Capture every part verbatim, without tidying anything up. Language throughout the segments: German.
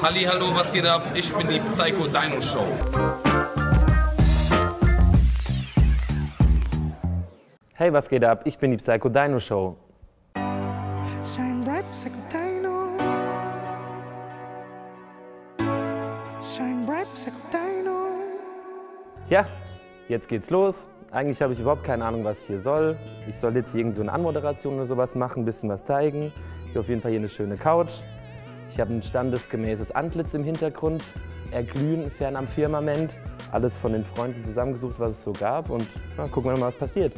Hallihallo, was geht ab? Ich bin die Psaiko.Dino Show. Hey, was geht ab? Ich bin die Psaiko.Dino Show. Shine bright, Psaiko.Dino. Shine bright, Psaiko.Dino. Ja, jetzt geht's los. Eigentlich habe ich überhaupt keine Ahnung, was ich hier soll. Ich soll jetzt irgend so eine Anmoderation oder sowas machen, ein bisschen was zeigen. Hier auf jeden Fall hier eine schöne Couch. Ich habe ein standesgemäßes Antlitz im Hintergrund, erglühen fern am Firmament. Alles von den Freunden zusammengesucht, was es so gab, und na, gucken wir mal, was passiert.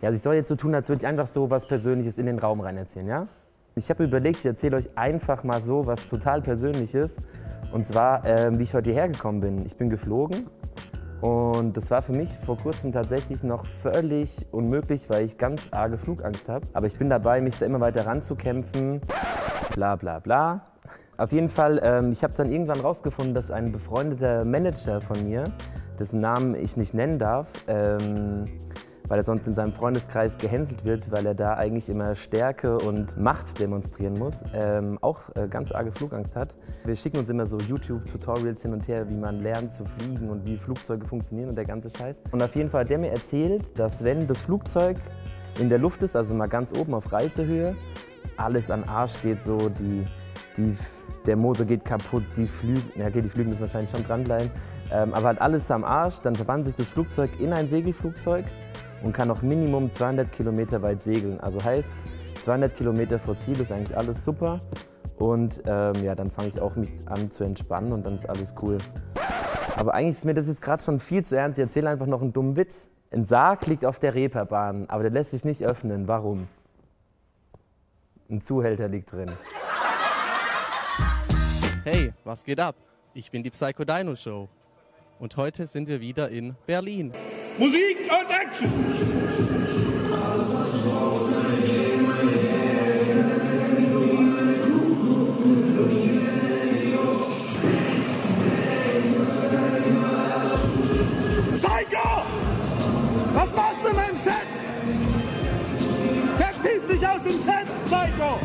Ja, also ich soll jetzt so tun, als würde ich einfach so was Persönliches in den Raum rein erzählen, ja? Ich habe überlegt, ich erzähle euch einfach mal so was total Persönliches. Und zwar, äh, wie ich heute hierher gekommen bin. Ich bin geflogen. Und das war für mich vor kurzem tatsächlich noch völlig unmöglich, weil ich ganz arge Flugangst habe. Aber ich bin dabei, mich da immer weiter ranzukämpfen. Bla bla bla. Auf jeden Fall, ähm, ich habe dann irgendwann rausgefunden, dass ein befreundeter Manager von mir, dessen Namen ich nicht nennen darf, ähm, weil er sonst in seinem Freundeskreis gehänselt wird, weil er da eigentlich immer Stärke und Macht demonstrieren muss, ähm, auch äh, ganz arge Flugangst hat. Wir schicken uns immer so YouTube-Tutorials hin und her, wie man lernt zu fliegen und wie Flugzeuge funktionieren und der ganze Scheiß. Und auf jeden Fall hat der mir erzählt, dass wenn das Flugzeug in der Luft ist, also mal ganz oben auf Reisehöhe, alles an Arsch geht, so die, die, der Motor geht kaputt, die Flüge, ja okay, die Flüge müssen wahrscheinlich schon dranbleiben, ähm, aber halt alles am Arsch, dann verwandelt sich das Flugzeug in ein Segelflugzeug und kann noch Minimum zweihundert Kilometer weit segeln. Also heißt, zweihundert Kilometer vor Ziel ist eigentlich alles super. Und ähm, ja, dann fange ich auch mich an zu entspannen und dann ist alles cool. Aber eigentlich ist mir das jetzt gerade schon viel zu ernst. Ich erzähle einfach noch einen dummen Witz. Ein Sarg liegt auf der Reeperbahn, aber der lässt sich nicht öffnen. Warum? Ein Zuhälter liegt drin. Hey, was geht ab? Ich bin die Psaiko.Dino Show. Und heute sind wir wieder in Berlin. Musik und Action! Psaiko! Was machst du mit dem Set? Verpiss dich aus dem Set, Psaiko!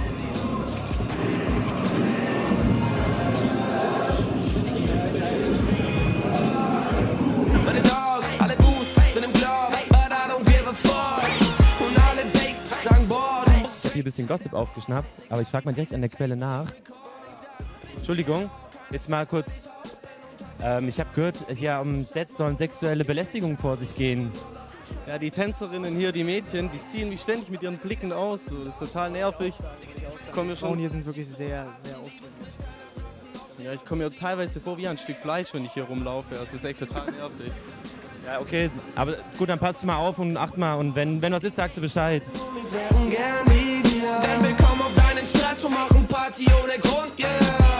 Ein bisschen Gossip aufgeschnappt, aber ich frage mal direkt an der Quelle nach. Entschuldigung, jetzt mal kurz. Ähm, ich habe gehört, hier am Set sollen sexuelle Belästigungen vor sich gehen. Ja, die Tänzerinnen hier, die Mädchen, die ziehen mich ständig mit ihren Blicken aus. So, das ist total nervig. Ich komme mir schon, hier sind wirklich sehr, sehr aufdringlich. Ja, ich komme mir teilweise vor wie ein Stück Fleisch, wenn ich hier rumlaufe. Das ist echt total nervig. Ja, okay, aber gut, dann passt mal auf und acht mal. Und wenn, wenn was ist, sagst du Bescheid. Denn wir kommen auf deinen Stress und machen Party ohne Grund.